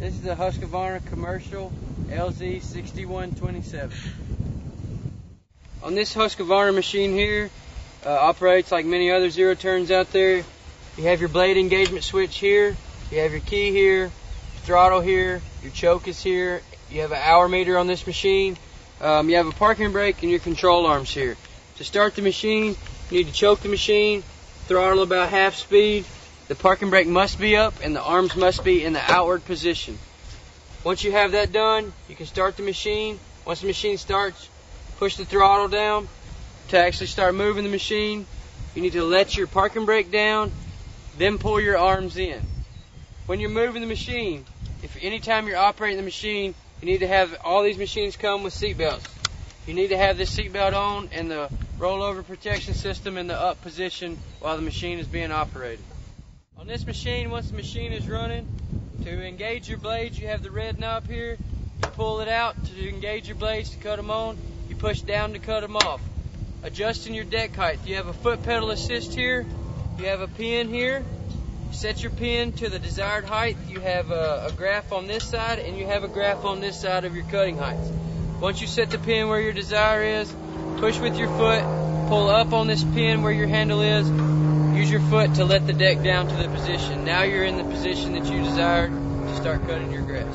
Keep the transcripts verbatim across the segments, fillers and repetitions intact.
This is a Husqvarna Commercial L Z sixty-one twenty-seven. On this Husqvarna machine here, uh, operates like many other zero turns out there. You have your blade engagement switch here, you have your key here, your throttle here, your choke is here, you have an hour meter on this machine, um, you have a parking brake and your control arms here. To start the machine, you need to choke the machine, throttle about half speed, the parking brake must be up and the arms must be in the outward position. Once you have that done, you can start the machine. Once the machine starts, push the throttle down. To actually start moving the machine, you need to let your parking brake down, then pull your arms in. When you're moving the machine, if anytime you're operating the machine, you need to have, all these machines come with seat belts. You need to have this seat belt on and the rollover protection system in the up position while the machine is being operated. On this machine, once the machine is running, to engage your blades, you have the red knob here. You pull it out to engage your blades to cut them on. You push down to cut them off. Adjusting your deck height, you have a foot pedal assist here. You have a pin here. Set your pin to the desired height. You have a, a graph on this side, and you have a graph on this side of your cutting heights. Once you set the pin where your desire is, push with your foot, pull up on this pin where your handle is, use your foot to let the deck down to the position. Now you're in the position that you desired to start cutting your grass.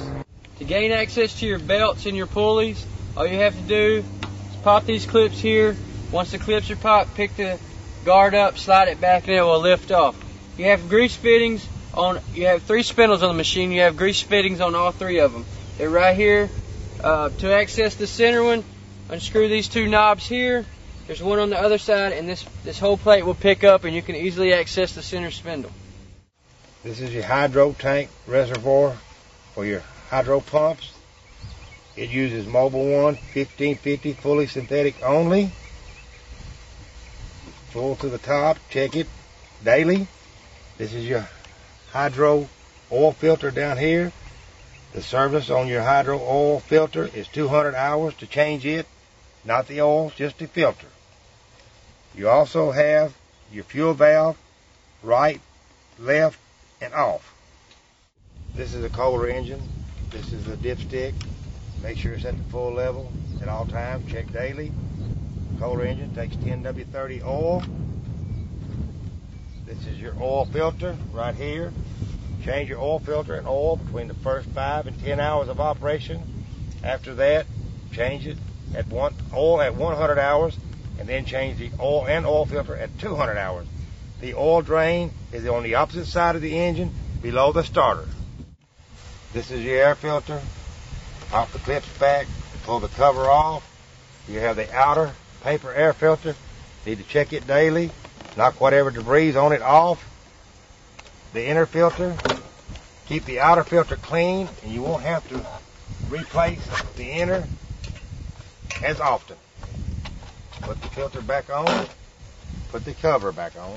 To gain access to your belts and your pulleys, all you have to do is pop these clips here. Once the clips are popped, pick the guard up, slide it back, and it will lift off. You have grease fittings on, you have three spindles on the machine, you have grease fittings on all three of them. They're right here. Uh, to access the center one, unscrew these two knobs here. There's one on the other side, and this, this whole plate will pick up, and you can easily access the center spindle. This is your hydro tank reservoir for your hydro pumps. It uses Mobil One fifteen fifty fully synthetic only. Full to the top, check it daily. This is your hydro oil filter down here. The service on your hydro oil filter is two hundred hours to change it, not the oil, just the filter. You also have your fuel valve, right, left, and off. This is a Kohler engine. This is a dipstick. Make sure it's at the full level at all times. Check daily. Kohler engine takes ten W thirty oil. This is your oil filter right here. Change your oil filter and oil between the first five and ten hours of operation. After that, change it at one oil at one hundred hours, and then change the oil and oil filter at two hundred hours. The oil drain is on the opposite side of the engine, below the starter. This is your air filter. Pop the clips back, pull the cover off. You have the outer paper air filter. Need to check it daily. Knock whatever debris is on it off. The inner filter, keep the outer filter clean, and you won't have to replace the inner as often. Put the filter back on, put the cover back on.